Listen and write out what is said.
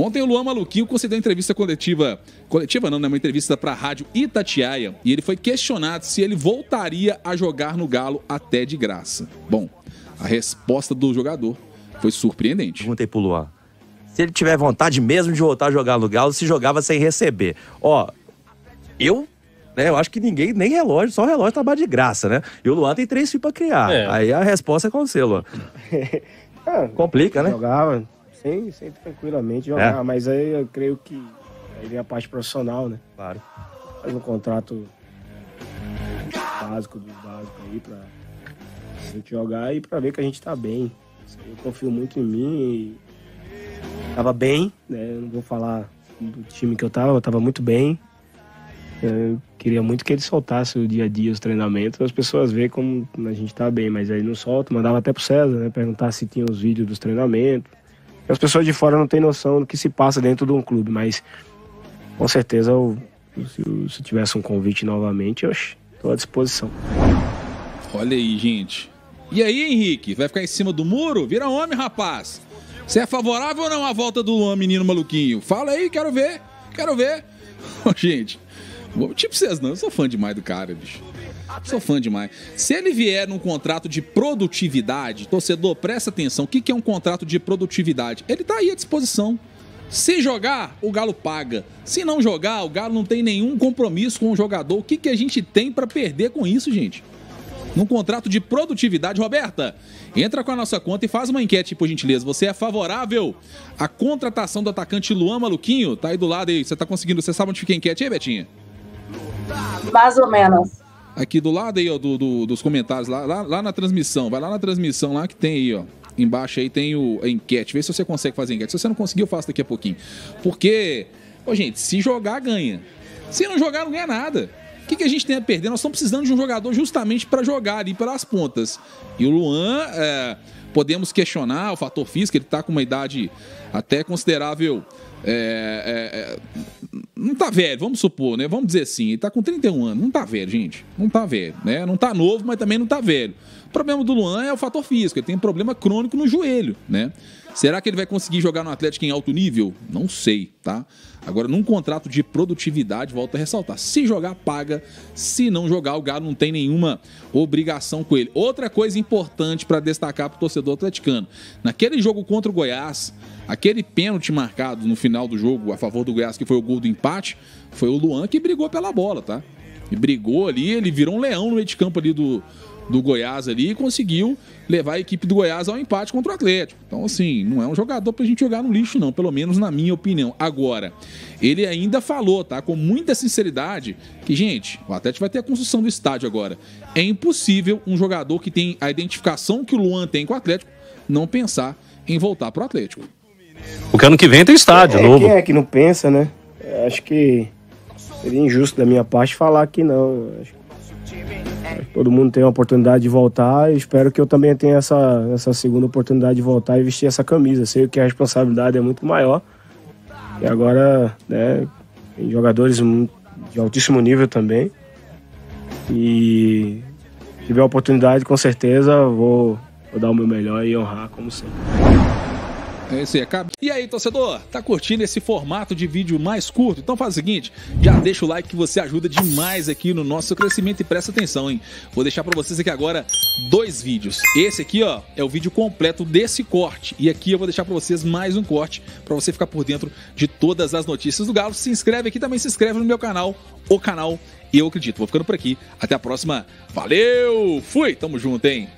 Ontem o Luan Maluquinho concedeu uma entrevista coletiva, uma entrevista para a rádio Itatiaia, e ele foi questionado se ele voltaria a jogar no Galo até de graça. Bom, a resposta do jogador foi surpreendente. Perguntei pro Luan, se ele tiver vontade mesmo de voltar a jogar no Galo, se jogava sem receber. Ó, eu acho que ninguém, nem relógio, só relógio trabalha de graça, né? E o Luan tem 3 filhos pra criar. É. Aí a resposta é com você, Luan. Complica, né? Jogava, sem tranquilamente jogar, mas aí eu creio que aí vem a parte profissional, né? Claro. Faz um contrato básico dos básicos aí pra gente jogar e pra ver que a gente tá bem. Eu confio muito em mim e tava bem, né? Eu não vou falar do time que eu tava muito bem. Eu queria muito que ele soltasse o dia a dia, os treinamentos, as pessoas verem como a gente tá bem, mas aí não solta. Mandava até pro César, né, perguntar se tinha os vídeos dos treinamentos. As pessoas de fora não têm noção do que se passa dentro de um clube, mas com certeza, se tivesse um convite novamente, eu tô à disposição. Olha aí, gente. E aí, Henrique, vai ficar em cima do muro? Vira homem, rapaz. Você é favorável ou não à volta do Luan, menino maluquinho? Fala aí, quero ver, quero ver. Ô, gente... Tipo vocês não, eu sou fã demais do cara, bicho. Sou fã demais. Se ele vier num contrato de produtividade, torcedor, presta atenção. O que é um contrato de produtividade? Ele tá aí à disposição. Se jogar, o Galo paga. Se não jogar, o Galo não tem nenhum compromisso com o jogador. O que a gente tem pra perder com isso, gente? Num contrato de produtividade, Roberta, entra com a nossa conta e faz uma enquete, por gentileza. Você é favorável à contratação do atacante Luan Maluquinho? Tá aí do lado aí, você tá conseguindo, você sabe onde fica a enquete aí, Betinha? Mais ou menos. Aqui do lado aí, ó, dos comentários, lá na transmissão. Vai lá na transmissão lá que tem aí, ó. Embaixo aí tem a enquete. Vê se você consegue fazer a enquete. Se você não conseguir, eu faço daqui a pouquinho. Porque, ó, gente, se jogar, ganha. Se não jogar, não ganha nada. O que a gente tem a perder? Nós estamos precisando de um jogador justamente para jogar ali pelas pontas. E o Luan, podemos questionar o fator físico. Ele tá com uma idade até considerável... não tá velho, vamos supor, né? Vamos dizer assim, ele tá com 31 anos, não tá velho, gente. Não tá velho, né? Não tá novo, mas também não tá velho. O problema do Luan é o fator físico, ele tem um problema crônico no joelho, né? Será que ele vai conseguir jogar no Atlético em alto nível? Não sei, tá? Agora, num contrato de produtividade, volto a ressaltar, se jogar, paga. Se não jogar, o Galo não tem nenhuma obrigação com ele. Outra coisa importante para destacar pro torcedor atleticano, naquele jogo contra o Goiás, aquele pênalti marcado no final do jogo a favor do Goiás, que foi o gol do empate, foi o Luan que brigou pela bola, tá? E brigou ali, ele virou um leão no meio de campo ali do Goiás ali e conseguiu levar a equipe do Goiás ao empate contra o Atlético. Então, assim, não é um jogador pra gente jogar no lixo, não, pelo menos na minha opinião. Agora, ele ainda falou, tá, com muita sinceridade, que, gente, o Atlético vai ter a construção do estádio agora. É impossível um jogador que tem a identificação que o Luan tem com o Atlético não pensar em voltar pro Atlético. Porque ano que vem tem estádio novo. Quem é que não pensa, né? Eu acho que seria injusto da minha parte falar que não. Eu acho que todo mundo tem a oportunidade de voltar e espero que eu também tenha essa segunda oportunidade de voltar e vestir essa camisa. Sei que a responsabilidade é muito maior. E agora, né, tem jogadores de altíssimo nível também. E se tiver a oportunidade, com certeza, vou dar o meu melhor e honrar, como sempre. É isso aí, acaba. E aí, torcedor, tá curtindo esse formato de vídeo mais curto? Então faz o seguinte, já deixa o like que você ajuda demais aqui no nosso crescimento e presta atenção, hein? Vou deixar pra vocês aqui agora 2 vídeos. Esse aqui, ó, é o vídeo completo desse corte. E aqui eu vou deixar pra vocês mais um corte pra você ficar por dentro de todas as notícias do Galo. Se inscreve aqui também, se inscreve no meu canal, o canal Eu Acredito. Vou ficando por aqui. Até a próxima. Valeu! Fui! Tamo junto, hein?